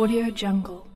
Audio Jungle.